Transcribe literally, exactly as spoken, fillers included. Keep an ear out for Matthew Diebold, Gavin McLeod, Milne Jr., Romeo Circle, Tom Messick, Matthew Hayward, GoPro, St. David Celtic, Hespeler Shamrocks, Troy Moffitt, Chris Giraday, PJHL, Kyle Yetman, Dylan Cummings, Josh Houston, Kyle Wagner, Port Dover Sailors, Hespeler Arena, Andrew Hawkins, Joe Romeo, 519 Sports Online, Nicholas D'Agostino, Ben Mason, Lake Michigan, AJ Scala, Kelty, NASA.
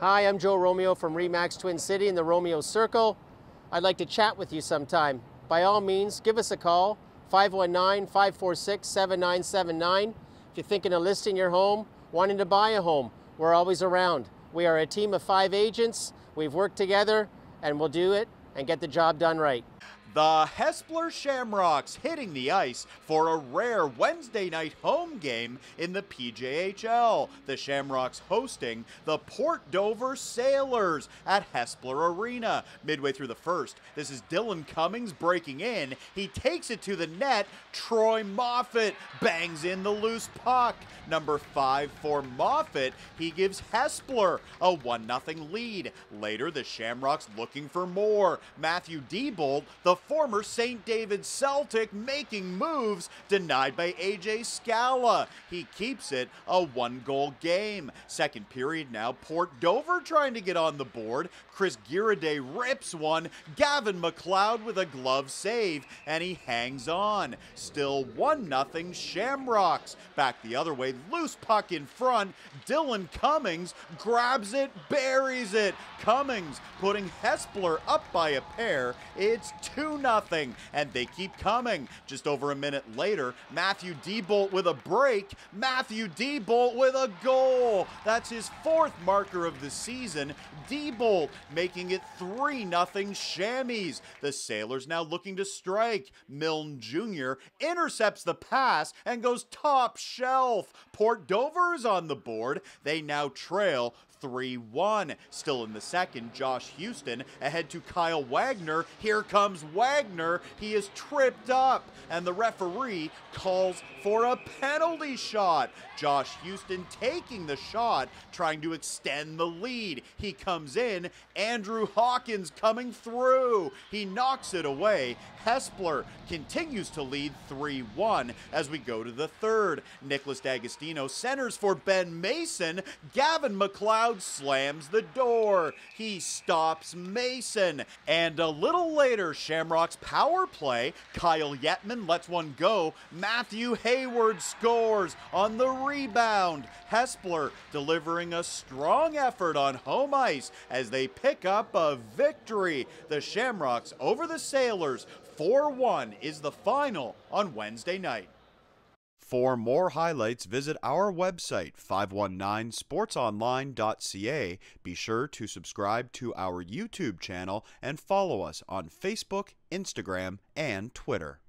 Hi, I'm Joe Romeo from RE/MAX Twin City in the Romeo Circle. I'd like to chat with you sometime. By all means, give us a call, five one nine, five four six, seven nine seven nine. If you're thinking of listing your home, wanting to buy a home, we're always around. We are a team of five agents. We've worked together, and we'll do it and get the job done right. The Hespeler Shamrocks hitting the ice for a rare Wednesday night home game in the P J H L. The Shamrocks hosting the Port Dover Sailors at Hespeler Arena. Midway through the first, this is Dylan Cummings breaking in. He takes it to the net. Troy Moffitt bangs in the loose puck. Number five for Moffitt. He gives Hespeler a one nothing lead. Later, the Shamrocks looking for more. Matthew Diebold, the former Saint David Celtic, making moves, denied by A J Scala. He keeps it a one-goal game. Second period now, Port Dover trying to get on the board. Chris Giraday rips one. Gavin McLeod with a glove save, and he hangs on. Still one nothing Shamrocks. Back the other way, loose puck in front. Dylan Cummings grabs it, buries it. Cummings putting Hespeler up by a pair. It's two nothing, and they keep coming. Just over a minute later, Matthew Diebold with a break. Matthew Diebold with a goal. That's his fourth marker of the season. Diebold making it three nothing Shammies. The Sailors now looking to strike. Milne Junior intercepts the pass and goes top shelf. Port Dover is on the board. They now trail three one. Still in the second, Josh Houston ahead to Kyle Wagner. Here comes Wagner. He is tripped up, and the referee calls for a penalty shot. Josh Houston taking the shot, trying to extend the lead. He comes in. Andrew Hawkins coming through. He knocks it away. Hespeler continues to lead three one as we go to the third. Nicholas D'Agostino centers for Ben Mason. Gavin McLeod slams the door. He stops Mason. And a little later, Shamrock's power play. Kyle Yetman lets one go. Matthew Hayward scores on the rebound. Hespeler delivering a strong effort on home ice as they pick up a victory. The Shamrocks over the Sailors. four one is the final on Wednesday night. For more highlights, visit our website, five one nine sports online dot c a. Be sure to subscribe to our YouTube channel and follow us on Facebook, Instagram, and Twitter.